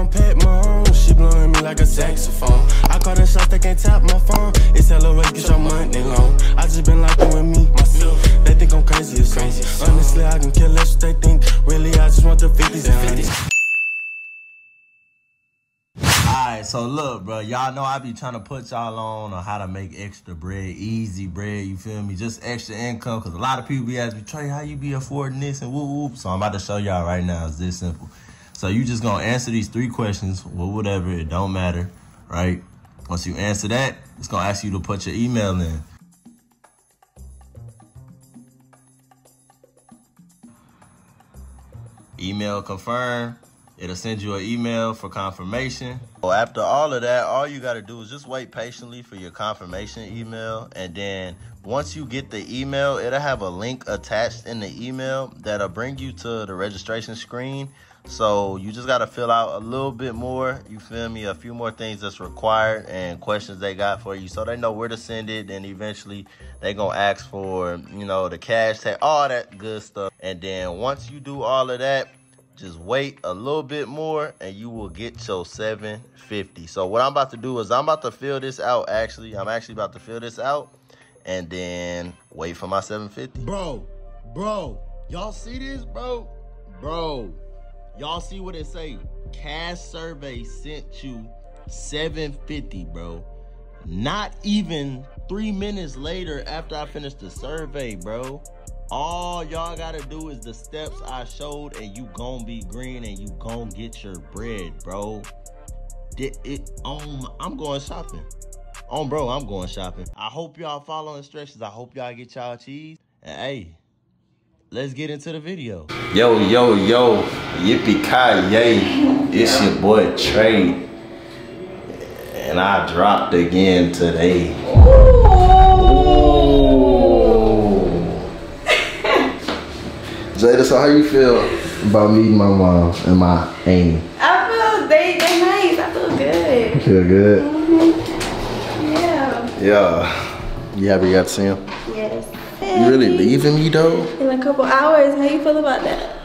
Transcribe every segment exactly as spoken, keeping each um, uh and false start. I'm pet my own. She blowing me like a saxophone. I call the shots, they can't tap my phone. It's hella way, get your money long. I just been locking with me, myself. They think I'm crazy as crazy. Honestly, I can kill us, they think. Really, I just want the fifties and fifties. Alright, so look, bro, y'all know I be trying to put y'all on on how to make extra bread, easy bread, you feel me? Just extra income, because a lot of people be asking me, Trey, how you be affording this and whoop whoop. So I'm about to show y'all right now. It's this simple. So you just going to answer these three questions or whatever. It don't matter, right? Once you answer that, it's going to ask you to put your email in. Email confirmed. It'll send you an email for confirmation. So after all of that, all you gotta do is just wait patiently for your confirmation email. And then once you get the email, it'll have a link attached in the email that'll bring you to the registration screen. So you just gotta fill out a little bit more, you feel me? A few more things that's required and questions they got for you, so they know where to send it. And eventually they gonna ask for, you know, the cash tag, all that good stuff. And then once you do all of that, just wait a little bit more and you will get your seven fifty. So what I'm about to do is I'm about to fill this out. Actually, I'm actually about to fill this out and then wait for my seven fifty. Bro, bro, y'all see this, bro? Bro, y'all see what it say? Cash survey sent you seven fifty, bro. Not even three minutes later after I finished the survey, bro. All y'all gotta do is the steps I showed and you gon' be green and you gon' get your bread, bro. It, it, um, I'm going shopping. Um, bro, I'm going shopping. I hope y'all follow instructions. I hope y'all get y'all cheese. And hey, let's get into the video. Yo, yo, yo, yippee-ki-yay. It's your boy Trey. And I dropped again today. Jada, so how you feel about meeting my mom and my auntie? I feel they they nice. I feel good. You feel good? Mm-hmm. Yeah. Yeah. You happy you got to see him? Yes. You really leaving me though? In a couple hours. How you feel about that?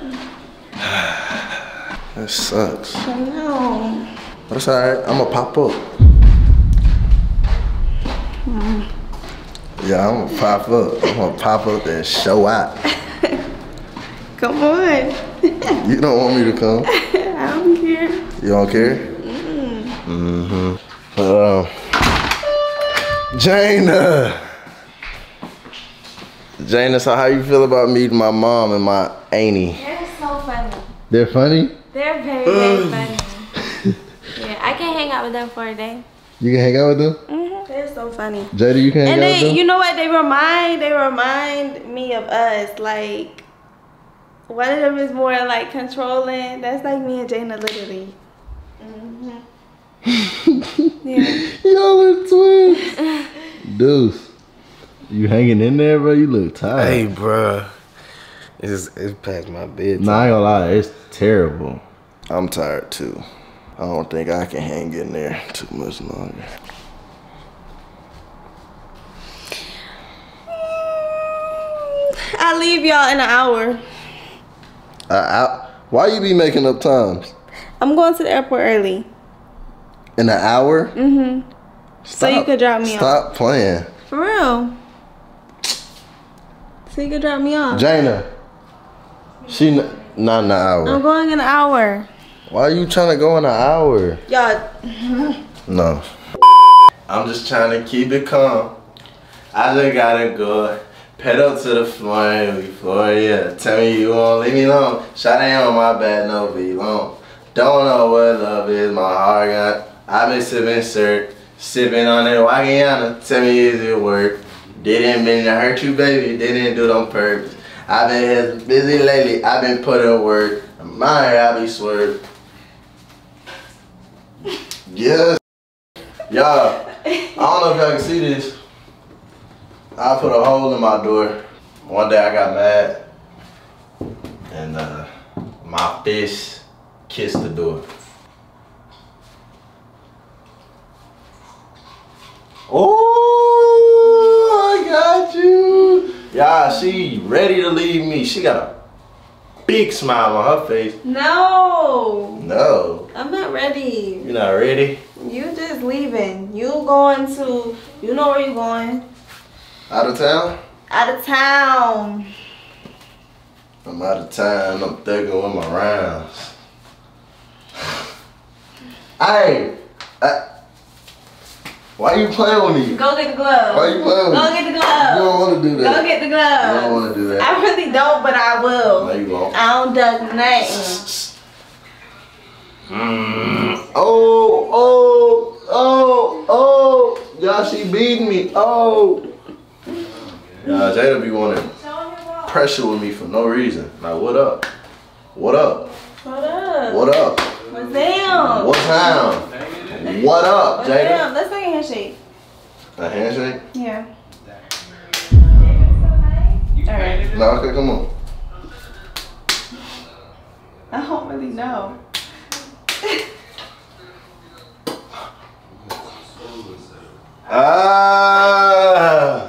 That sucks. I know. But it's alright. I'm gonna pop up. Mm. Yeah, I'm gonna pop up. I'm gonna pop up and show out. Come on. You don't want me to come? I don't care. You don't care? Mm-mm. Mm-hmm. But, um, Jayda. Jayda, so how you feel about meeting my mom and my auntie? They're so funny. They're funny? They're very, very funny. Yeah, I can hang out with them for a day. You can hang out with them? Mm-hmm. They're so funny. Jayda, you can hang and out they, with them? And you know what? They remind, they remind me of us, like, one of them is more like controlling. That's like me and Jayda, literally. Mm-hmm. Yeah. Y'all are twins. Deuce, you hanging in there, bro? You look tired. Hey, bro. It's, it's past my bed. Nah, I ain't gonna lie. It's terrible. I'm tired, too. I don't think I can hang in there too much longer. I leave y'all in an hour. Uh, I, why you be making up times? I'm going to the airport early. In an hour? Mm-hmm. So you could drop me off. Stop playing. For real. So you could drop me off. Jayda. She n not in an hour. I'm going in an hour. Why are you trying to go in an hour? Y'all. No. I'm just trying to keep it calm. I just gotta go. Pedal to the flame before you tell me you won't leave me alone. Shot ain't on my back, no be long. Don't know what love is, my heart got. I've been sipping syrup, sipping on that Wagiana. Tell me, is it work? Didn't mean to hurt you, baby. Didn't do it on purpose. I've been busy lately. I've been putting work. My hair, I be swerved. Yes. Y'all, I don't know if y'all can see this. I put a hole in my door. One day I got mad and uh, my fist kissed the door. Oh, I got you. Yeah, she ready to leave me. She got a big smile on her face. No. No. I'm not ready. Not ready. You just leaving. You going to, you know where you going. Out of town? Out of town. I'm out of town. I'm thugging with my rounds. I ain't. I, why you playing with me? Go get the gloves. Why you playing with me? Go get the gloves. You don't want to do that. Go get the gloves. I don't want to do that. I really don't, but I will. No, you won't. I don't dug nothing. Mm. Oh, oh, oh, oh. Y'all, she beating me. Oh. Y'all, Jada be wanting pressure with me for no reason. Like, what up? What up? What up? What up? What's down? What's down? What up, Jada? Damn, let's make a handshake. A handshake? Yeah. Alright. No, okay, come on. I don't really know. Ah!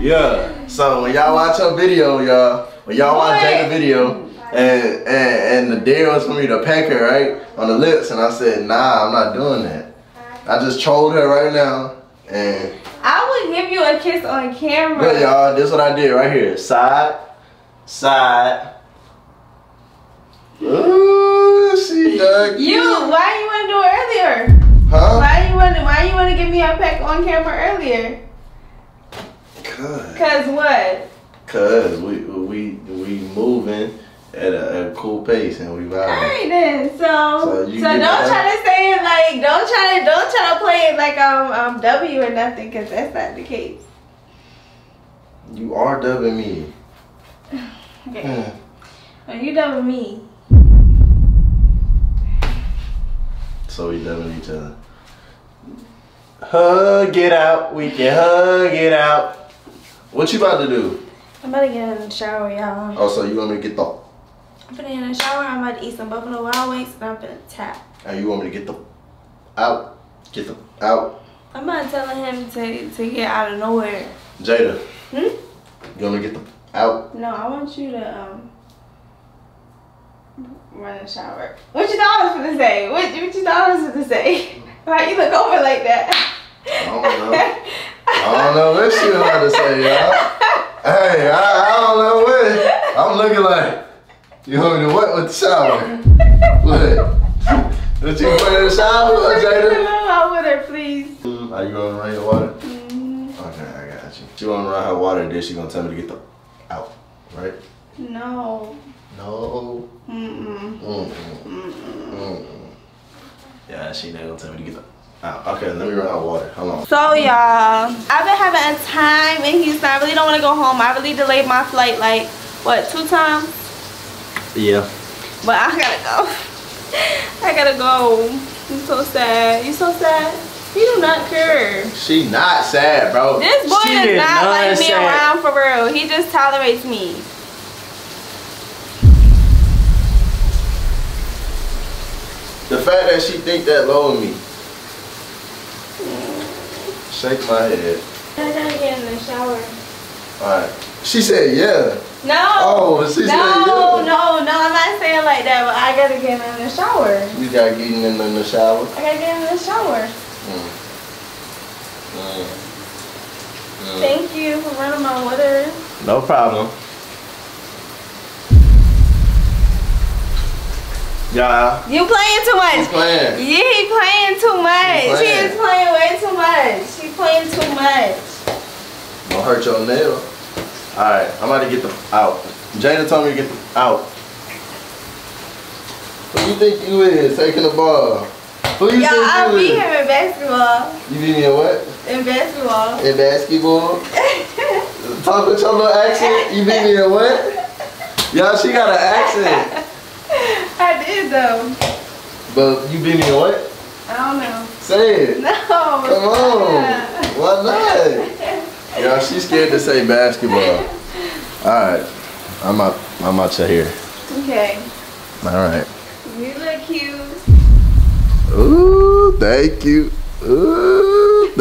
Yeah. So when y'all watch her video, y'all, when y'all watch Jayda video, and and and the deal was for me to peck her right on the lips, and I said, nah, I'm not doing that. I just trolled her right now, and I would give you a kiss on camera. But y'all, this is what I did right here: side, side. Ooh, she dug you. Why you wanna do it earlier? Huh? Why you wanna? Why you wanna give me a peck on camera earlier? Cause. Cause what? Cause we we we moving at a, a cool pace and we vibing. Alright then, so so, so don't try to say it like don't try to don't try to play it like I'm I'm W or nothing, cause that's not the case. You are dubbing me. Okay. Are you dubbing me? So we dubbing each other. Hug it out, we can hug it out. What you about to do? I'm about to get in the shower, y'all. Oh, so you want me to get the... I'm gonna get in the shower, I'm about to eat some Buffalo Wild Wings, and I'm gonna tap. And you want me to get the... out? Get the... out? I'm not telling him to, to get out of nowhere. Jada. Hmm? You want me to get the... out? No, I want you to, um... run in the shower. What you thought I was gonna say? What, what you thought I was gonna say? Why you look over like that? I don't know. I don't know what she had to say, y'all. Hey, I, I don't know what. I'm looking like, you want me to what with the shower? What? Did you put in the shower, Jada? I want her, please. Are you going to run your water? Mm-hmm. Okay, I got you. She want to run her water, then she going to tell me to get the out, right? No. No. Mm-mm. Mm-mm. Mm-mm. Yeah, she not gonna tell me to get the... Oh, okay, let me run out of water. Hold on. So, y'all, I've been having a time in Houston. I really don't want to go home. I really delayed my flight, like, what, two times? Yeah. But I gotta go. I gotta go. I'm so sad. You so sad? You do not care. She not sad, bro. This boy she does not, not like sad. Me around for real. He just tolerates me. The fact that she think that low of me. Shake my head. I gotta get in the shower. Alright. She said yeah. No. Oh, she no, said yeah. No, no, I'm not saying like that, but I gotta get in the shower. You gotta get in the shower? I gotta get in the shower. Mm. Mm. Mm. Thank you for running my water. No problem. Yeah. You playing too much. Playing. Yeah, he playing too much. Playing. He is playing way too much. He playing too much. Don't hurt your nail. Alright, I'm about to get the out. Jayda told me to get the out. Who you think you is taking the ball? Who you Yo, think you I'll is? I'll beat him in basketball. You beat me in what? In basketball. In basketball? Talk with your little accent. You beat me in what? Y'all, she got an accent. I did though. But you beat me in what? I don't know. Say it. No. Come on. Why not? Y'all, she's scared to say basketball. Alright. I'm out I'm out your hair. Okay. Alright. You look cute. Ooh, thank you. Ooh.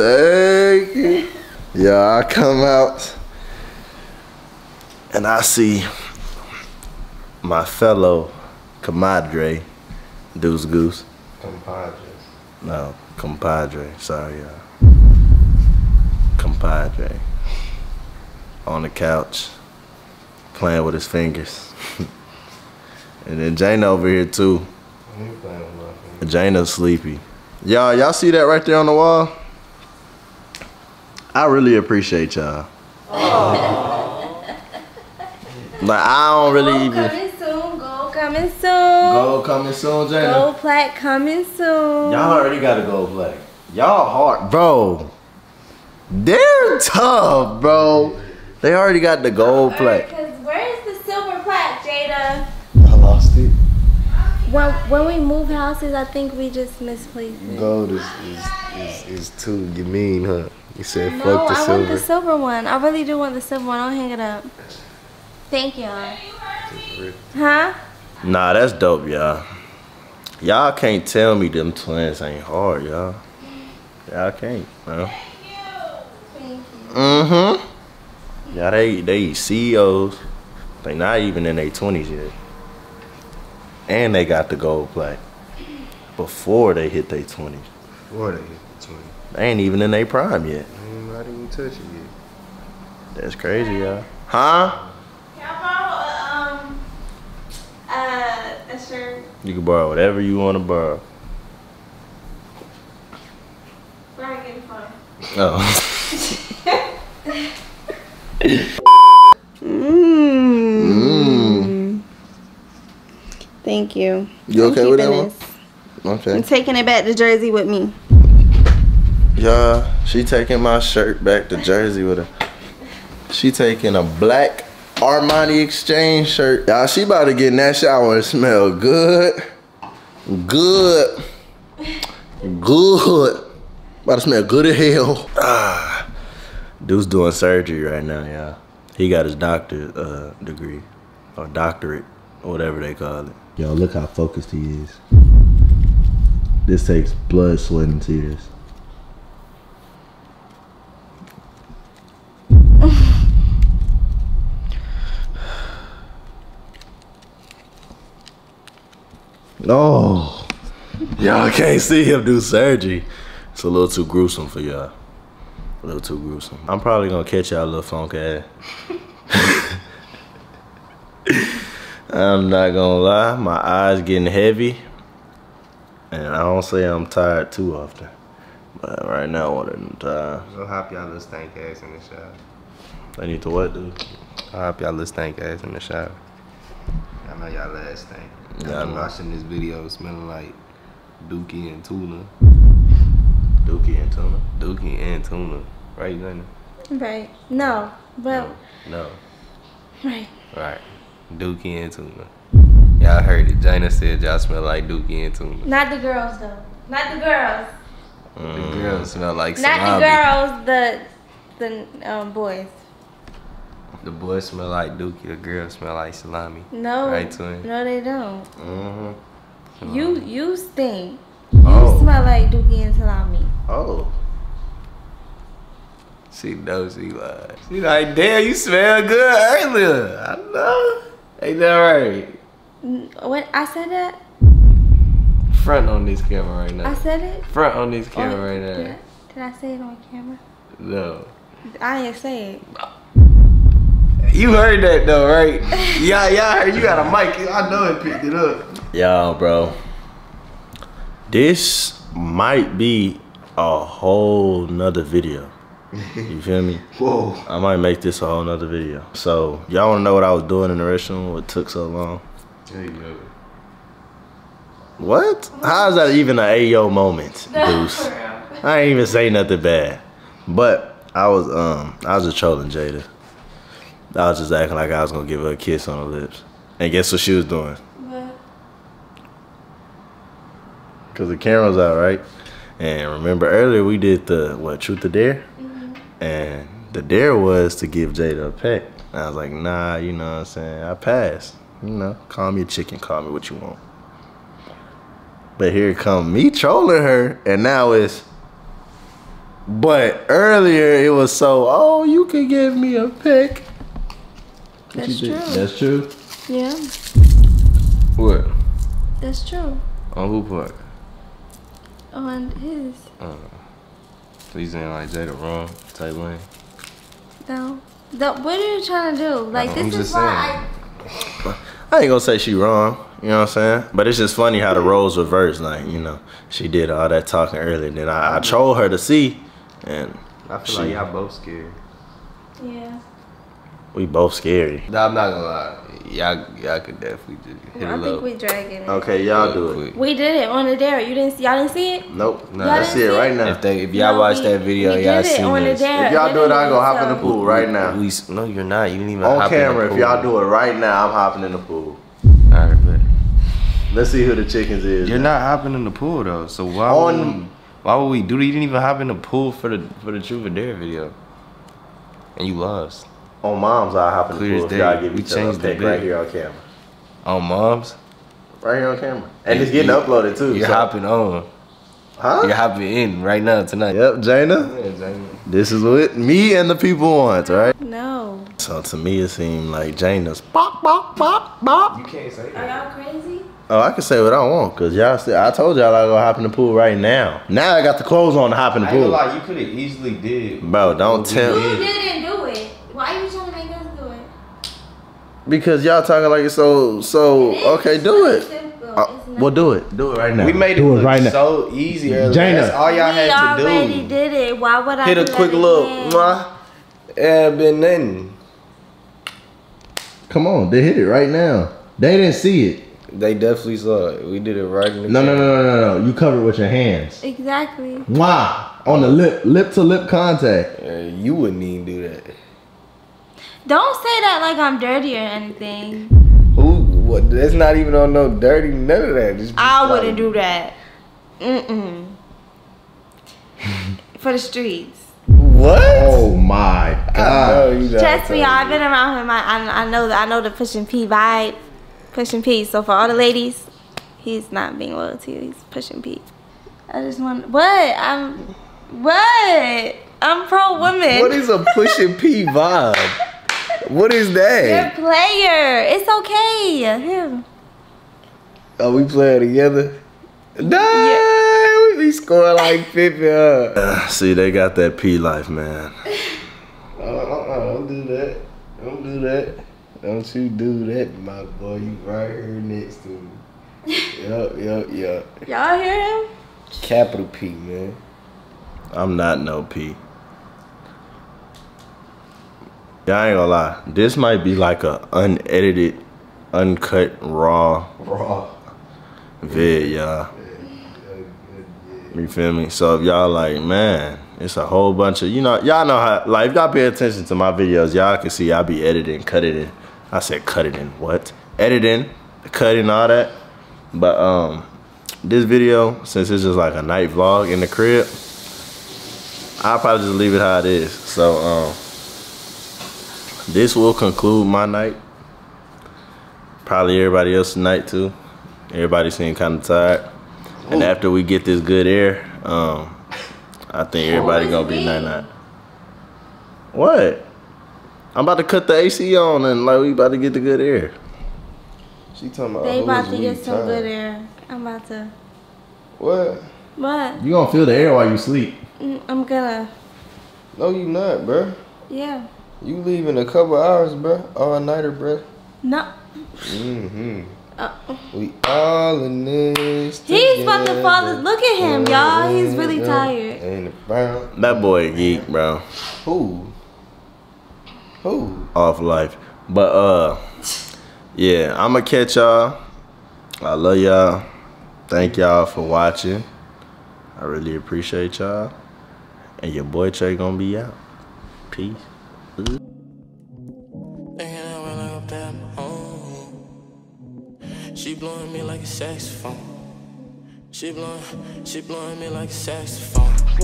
Thank you. Yeah, I come out and I see my fellow compadre, Deuce Goose. Compadres. No, compadre. Sorry, y'all. Compadre. On the couch, playing with his fingers. And then Jayda over here too. Jayda's sleepy. Y'all, y'all see that right there on the wall? I really appreciate y'all. Like, I don't really even. Gold coming soon, gold coming soon. Gold coming soon, Jayda. Gold plaque coming soon. Y'all already got a gold plaque. Y'all hard, bro. They're tough, bro. They already got the gold plaque. Because where's the silver plaque, Jayda? I lost it. When, when we move houses, I think we just misplaced it. Gold is, is, is, is too mean, huh? You said no, fuck the I silver. No, I want the silver one. I really do want the silver one. I'll hang it up. Thank y'all. Huh? Nah, that's dope, y'all. Y'all can't tell me them twins ain't hard, y'all. Y'all can't, man. Thank you. Mm-hmm. Y'all, they, they C E Os. They not even in their twenties yet. And they got the gold plaque before they hit their twenties. Before they hit the twenties. They ain't even in their prime yet. They ain't not even touch it yet. That's crazy, y'all. Huh? Can I borrow um, uh, a shirt? You can borrow whatever you want to borrow. Where are you getting fun? Oh. Mmm. Thank you. You okay with that one? Okay. I'm taking it back to Jersey with me. Yeah, she taking my shirt back to Jersey with her. She taking a black Armani Exchange shirt. Y'all, she about to get in that shower and smell good. Good. Good. About to smell good as hell. Ah. Dude's doing surgery right now, y'all. He got his doctor uh, degree or doctorate, or whatever they call it. Yo, look how focused he is. This takes blood, sweat, and tears. Oh, y'all can't see him do surgery. It's a little too gruesome for y'all. A little too gruesome. I'm probably gonna catch y'all a little funk ass. I'm not gonna lie, my eyes getting heavy, and I don't say I'm tired too often, but right now one of them tired. I'll hop y'all little stank ass in the shower. They need to what, dude? I'll hop y'all little stank ass in the shower. I know y'all last stank. Yeah, I'm watching this video smelling like dookie and tuna. Dookie and tuna? Dookie and tuna. Right, Lenny? Right. No, but... No. no. Right. Right. Dookie and tuna. Y'all heard it. Jayda said y'all smell like dookie and tuna. Not the girls though. Not the girls. Mm. The girls smell like Not salami. the girls. The the um, boys. The boys smell like dookie. The girls smell like salami. No. Right, twin? No, they don't. Mm hmm. You you stink. You oh. smell like dookie and salami. Oh. She knows she lied. She like, damn, you smell good earlier. I know. Ain't that right? What? I said that? Front on this camera right now. I said it? Front on this camera oh, right now. Did I, did I say it on camera? No. I ain't say it. You heard that though, right? Yeah, yeah, I heard you got a mic. I know it picked it up. Yo, bro. This might be a whole nother video. You feel me? Whoa. I might make this a whole nother video. So, y'all want to know what I was doing in the restroom? What took so long? There you go. What? How is that even an Ayo moment, Deuce? I ain't even say nothing bad. But, I was, um, I was just trolling Jayda. I was just acting like I was going to give her a kiss on her lips. And guess what she was doing? What? Because the camera's out, right? And remember earlier we did the, what, truth or dare? And the dare was to give Jayda a peck. And I was like, nah, you know what I'm saying? I pass. You know, call me a chicken, call me what you want. But here come me trolling her, and now it's But earlier it was so, oh, you could give me a pick. That's true. That's true? Yeah. What? That's true. On who part? On his. Uh, please ain't like Jada wrong type lane. No. The, what are you trying to do? Like, no, this I'm is just why saying. I... I ain't gonna say she wrong. You know what I'm saying? But it's just funny how the roles reverse. Like, you know, she did all that talking earlier. And then I, I trolled her to see. And I feel she, like y'all both scary. Yeah. We both scary. Nah, I'm not gonna lie. Y'all, y'all could definitely just hit well, it I think up. We dragging it. Okay, y'all do it. We did it on the dare. You didn't? Y'all didn't see it? Nope. No, I see it right now. If they, if y'all no, watch that video, y'all see it. If y'all do it, I'm gonna hop in the pool right now. We, no, you're not. You didn't even on hop camera. In the pool. If y'all do it right now, I'm hopping in the pool. All right, but let's see who the chickens is. You're now. Not hopping in the pool though. So why? On, would we, why would we do that? You didn't even hop in the pool for the for the truth or dare video, and you lost. On Moms, I hop in the pool. Y'all give each other a pick right here on camera. On Moms? Right here on camera. And it's getting uploaded too. You're hopping on. Huh? You're hopping in right now tonight. Yep, Jayda. Yeah, Jayda. This is what me and the people want, right? No. So to me, it seemed like Jayda's pop, pop, pop, pop. You can't say that. Are y'all crazy? Oh, I can say what I want, cause y'all said I told y'all I go hop in the pool right now. Now I got the clothes on to hop in the pool. I ain't gonna lie, you could have easily did. Bro, don't tell me. You didn't do it. Why are you trying to make us do it? Because y'all talking like it's so so. It okay, do it. Uh, well, do it. Do it right now. We made do it, it right so now. Easy. Jayda. That's all y'all had to do. We already did it. Why would I? Hit a quick little mwah. And been nothing. Come on, they hit it right now. They didn't see it. They definitely saw it. We did it right in the no, no, no, no, no, no. You covered with your hands. Exactly. Wow. On the lip, lip to lip contact. Uh, you wouldn't even do that. Don't say that like I'm dirty or anything. Who? What? That's not even on no dirty, none of that. Just I wouldn't like, do that. Mm-mm. For the streets. What? Oh my God. Trust me, I've been around him. I, I know that. I know the Push and P vibe. Pushing P. So for all the ladies, he's not being loyal to you. He's pushing P. I just want what I'm. What I'm pro woman. What is a pushing P vibe? What is that? You're a player. It's okay. Him. Are we playing together? Nah, yeah. We be scoring like fifty. Uh, see, they got that P life, man. uh, uh, don't do that. Don't do that. Don't you do that, my boy. You right here next to me. Yup, yup, yup. Y'all hear him? Capital P, man. I'm not no P. Y'all ain't gonna lie. This might be like a unedited, uncut, raw, raw vid, y'all. You feel me? So if y'all like, man, it's a whole bunch of, you know, y'all know how, like, if y'all pay attention to my videos, y'all can see I be editing, cutting in. I said cut it in, what? Editing, cutting, all that. But um, this video, since it's just like a night vlog in the crib, I'll probably just leave it how it is. So um, this will conclude my night. Probably everybody else's night too. Everybody seem kind of tired. Ooh. And after we get this good air, um, I think everybody gonna be night-night. What? I'm about to cut the A C on and like we about to get the good air. She talking about they about to get some good air. I'm about to. What? What? You gonna feel the air while you sleep? I'm gonna. No, you not, bro. Yeah. You leave in a couple hours, bro. All nighter, bro. No. Mm-hmm. Uh, we all in this. He's about to fall. Look at him, y'all. He's really tired. That boy a geek, bro. Who? Ooh. Off life. But uh yeah, I'ma catch y'all. I love y'all. Thank y'all for watching. I really appreciate y'all. And your boy Trey gonna be out. Peace. She blowing me like a saxophone. She blowing she blowing me like a saxophone.